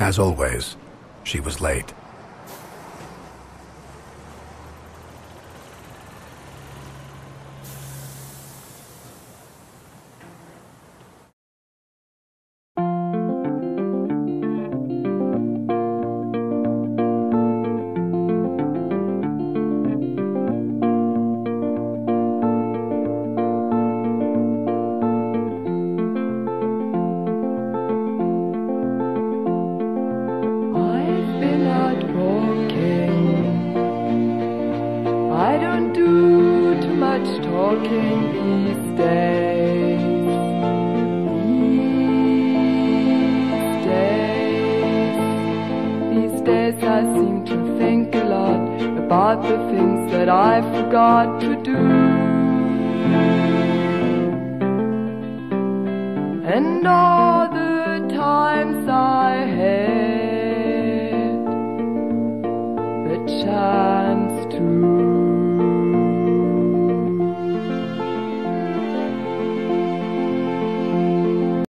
As always, she was late. Child.